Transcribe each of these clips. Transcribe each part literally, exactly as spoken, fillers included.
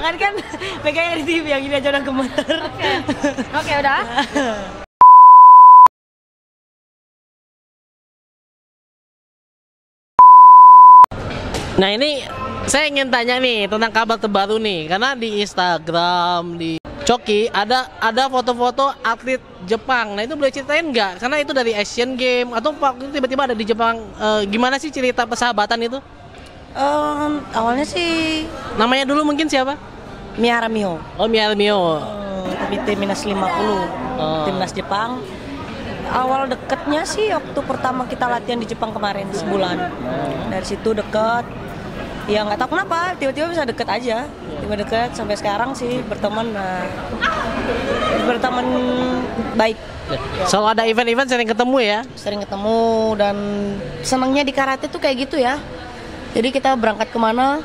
jangan kan megangnya di T V, yang ini aja udah gemeter. Oke, oke udah. Nah ini saya ingin tanya nih tentang kabar terbaru nih, karena di Instagram di Coki ada ada foto-foto atlet Jepang. Nah itu boleh ceritain nggak? Karena itu dari Asian Games atau tiba-tiba ada di Jepang. E, gimana sih cerita persahabatan itu? Um, awalnya sih namanya dulu mungkin siapa? Miyara Mio. Oh Miyara Mio. Tapi um, timnas lima puluh, oh. Timnas Jepang. Awal deketnya sih waktu pertama kita latihan di Jepang kemarin sebulan. Dari situ deket, ya nggak tahu kenapa tiba-tiba bisa deket aja, tiba deket sampai sekarang sih berteman, nah, berteman baik. Soal ada event-event sering ketemu ya? Sering ketemu, dan senangnya di karate tuh kayak gitu ya. Jadi kita berangkat kemana,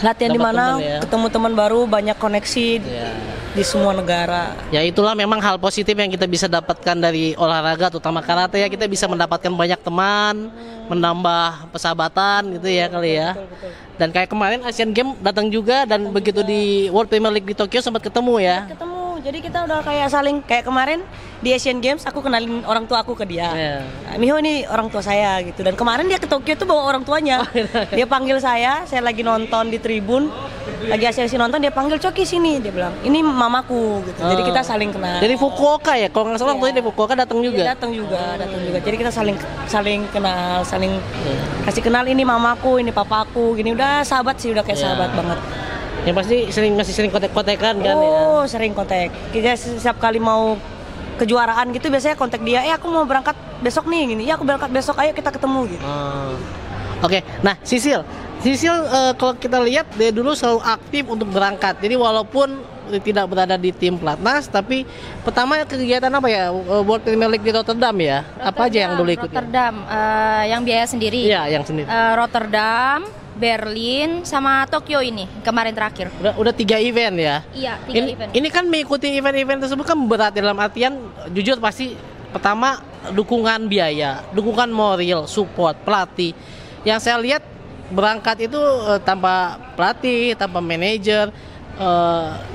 latihan di mana, ya. Ketemu teman baru, banyak koneksi ya. Di semua negara. Ya itulah memang hal positif yang kita bisa dapatkan dari olahraga, terutama karate ya, kita bisa mendapatkan banyak teman, menambah persahabatan gitu ya, betul, kali ya. Betul, betul, betul. Dan kayak kemarin Asian Games datang juga, dan betul begitu juga. Di World Premier League di Tokyo sempat ketemu ya. Sempat ketemu, jadi kita udah kayak saling, kayak kemarin di Asian Games aku kenalin orang tua aku ke dia. Yeah. Nah, Miho ini orang tua saya gitu, dan kemarin dia ke Tokyo tuh bawa orang tuanya. Dia panggil saya, saya lagi nonton di tribun. Lagi asyik-asyik nonton, dia panggil Coki sini, dia bilang ini mamaku gitu. Oh. Jadi kita saling kenal. Dari Fukuoka ya, kalau nggak salah waktu itu dari Fukuoka datang juga. Dia datang juga, datang juga. Jadi kita saling saling kenal, saling yeah. Kasih kenal ini mamaku, ini papaku, gini udah sahabat sih, udah kayak yeah. Sahabat banget. Yang pasti sering masih sering kontak-kontakan kan? Oh ya? Sering kontak. Kita setiap kali mau kejuaraan gitu biasanya kontak dia. Eh aku mau berangkat besok nih gini. Ya aku berangkat besok, ayo kita ketemu gitu. Hmm. Oke, okay. Nah Sisil. Sisil uh, kalau kita lihat dia dulu selalu aktif untuk berangkat. Jadi walaupun tidak berada di tim pelatnas, tapi pertama kegiatan apa ya? World Premier League di Rotterdam ya. Rotterdam, apa aja yang dulu ikut? Rotterdam, uh, yang biaya sendiri. Iya, yang sendiri. Uh, Rotterdam, Berlin, sama Tokyo ini kemarin terakhir. Udah, udah tiga event ya? Iya, tiga ini, event. Ini kan mengikuti event-event tersebut kan berat, dalam artian jujur pasti pertama dukungan biaya, dukungan moral, support pelatih. Yang saya lihat berangkat itu uh, tanpa pelatih, tanpa manajer.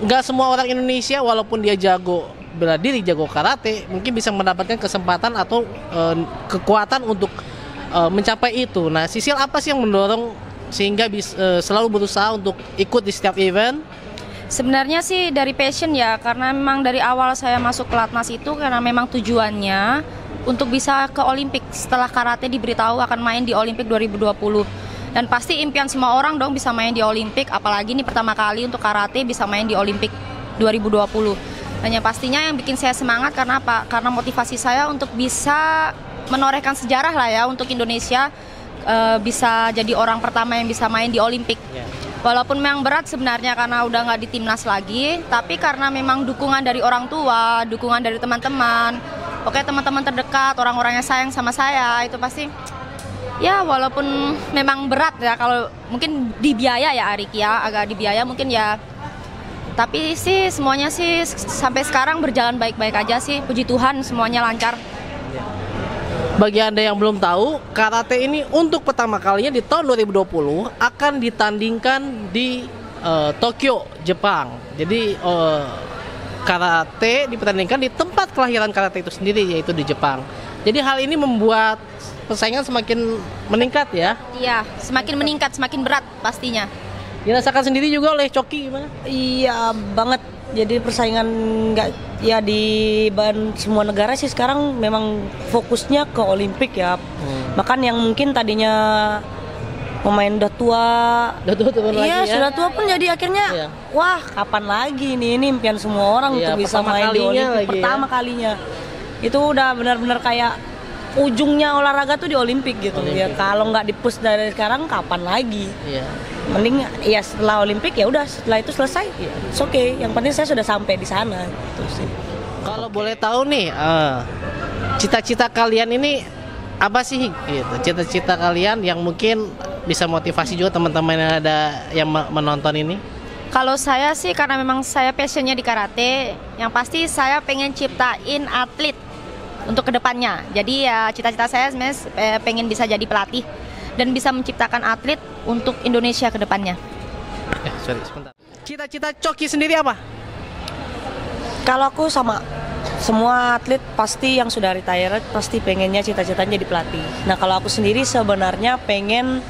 Nggak uh, semua orang Indonesia walaupun dia jago bela diri, jago karate, mungkin bisa mendapatkan kesempatan atau uh, kekuatan untuk uh, mencapai itu. Nah, Sisil apa sih yang mendorong sehingga bis, uh, selalu berusaha untuk ikut di setiap event? Sebenarnya sih dari passion ya, karena memang dari awal saya masuk pelatnas itu karena memang tujuannya untuk bisa ke Olimpik. Setelah karate diberitahu akan main di Olimpik dua ribu dua puluh. Dan pasti impian semua orang dong bisa main di Olimpik, apalagi ini pertama kali untuk karate bisa main di Olimpik dua ribu dua puluh. Dan yang pastinya yang bikin saya semangat karena apa? Karena motivasi saya untuk bisa menorehkan sejarah lah ya untuk Indonesia, e, bisa jadi orang pertama yang bisa main di Olimpik. Walaupun memang berat sebenarnya karena udah nggak di timnas lagi, tapi karena memang dukungan dari orang tua, dukungan dari teman-teman, oke teman-teman terdekat, orang-orang yang sayang sama saya, itu pasti. Ya walaupun memang berat ya, kalau mungkin dibiaya ya Arik ya, agak dibiaya mungkin ya. Tapi sih semuanya sih sampai sekarang berjalan baik-baik aja sih, puji Tuhan semuanya lancar. Bagi Anda yang belum tahu, karate ini untuk pertama kalinya di tahun dua ribu dua puluh akan ditandingkan di uh, Tokyo, Jepang. Jadi uh, karate dipertandingkan di tempat kelahiran karate itu sendiri, yaitu di Jepang. Jadi hal ini membuat persaingan semakin meningkat ya? Iya, semakin meningkat, semakin berat pastinya. Dirasakan sendiri juga oleh Coki gimana? Iya banget, jadi persaingan nggak ya di ban semua negara sih sekarang memang fokusnya ke Olimpik ya. Hmm. Bahkan yang mungkin tadinya pemain udah tua, udah tua, tua iya, lagi, sudah ya? Tua pun jadi akhirnya, iya. Wah kapan lagi nih, ini impian semua orang iya, untuk bisa main di Olimpik pertama ya. Kalinya. Itu udah benar-benar kayak ujungnya olahraga tuh di Olimpik gitu Olimpik. Ya kalau nggak di-push dari sekarang kapan lagi yeah. Mending ya setelah Olimpik ya udah, setelah itu selesai yeah. It's okay, yang penting saya sudah sampai di sana gitu sih. Kalau okay. Boleh tahu nih cita-cita uh, kalian ini apa sih gitu, cita-cita kalian yang mungkin bisa motivasi juga teman-teman yang ada yang menonton ini? Kalau saya sih karena memang saya passionnya di karate, yang pasti saya pengen ciptain atlet untuk kedepannya. Jadi ya cita-cita saya sebenarnya pengen bisa jadi pelatih dan bisa menciptakan atlet untuk Indonesia kedepannya. Eh, sorry, sebentar. Cita-cita Coki sendiri apa? Kalau aku sama semua atlet pasti yang sudah retired pasti pengennya cita-citanya jadi pelatih. Nah kalau aku sendiri sebenarnya pengen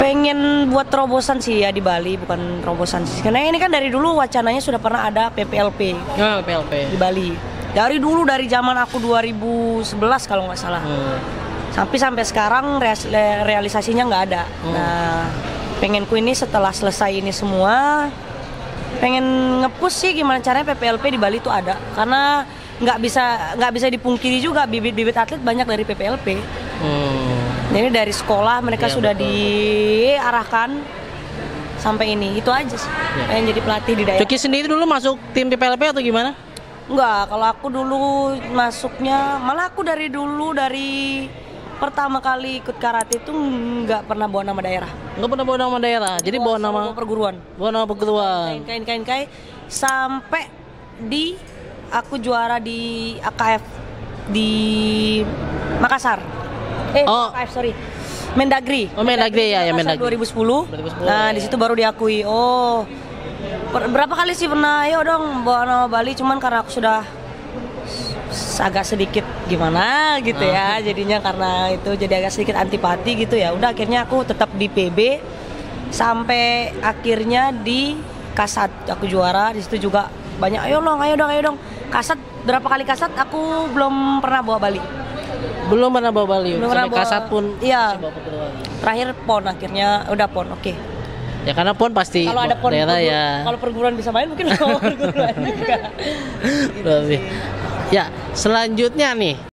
pengen buat terobosan sih ya di Bali, bukan terobosan sih. Karena ini kan dari dulu wacananya sudah pernah ada P P L P. Oh, P P L P. Di Bali. Dari dulu dari zaman aku dua ribu sebelas kalau nggak salah. Hmm. Sampai sampai sekarang realisasinya nggak ada. Hmm. Nah, pengenku ini setelah selesai ini semua pengen nge-push sih gimana caranya P P L P di Bali itu ada. Karena nggak bisa nggak bisa dipungkiri juga bibit-bibit atlet banyak dari P P L P. Hmm. Jadi dari sekolah mereka ya, sudah betul, diarahkan sampai ini, itu aja sih ya. Pengen jadi pelatih di daerah. Coki sendiri dulu masuk tim P P L P atau gimana? Enggak, kalau aku dulu masuknya, malah aku dari dulu dari pertama kali ikut karate itu nggak pernah bawa nama daerah. Nggak pernah bawa nama daerah, jadi bawa, bawa nama perguruan. Bawa nama perguruan. Kain-kain-kain sampai di aku juara di A K F di Makassar. Eh, oh. A K F sorry. Mendagri. Oh, Mendagri, Mendagri ya, ya Mendagri. dua ribu sepuluh. dua ribu sepuluh nah, ya. Di situ baru diakui. Oh. Berapa kali sih pernah, ayo dong bawa nama Bali, cuman karena aku sudah agak sedikit gimana gitu ya, jadinya karena itu jadi agak sedikit antipati gitu ya, udah akhirnya aku tetap di P B sampai akhirnya di kasat aku juara. Di situ juga banyak ayo dong, ayo dong, ayo dong kasat. Berapa kali kasat aku belum pernah bawa Bali. Belum pernah bawa Bali. Belum pernah bawa, kasat pun. Iya. Terakhir pon akhirnya udah pon, oke. Okay. Ya karena pon pasti kalau ada pon daerah perguruan, ya. Kalau perguruan bisa main mungkin perguruan juga. Gitu. Ya, selanjutnya nih.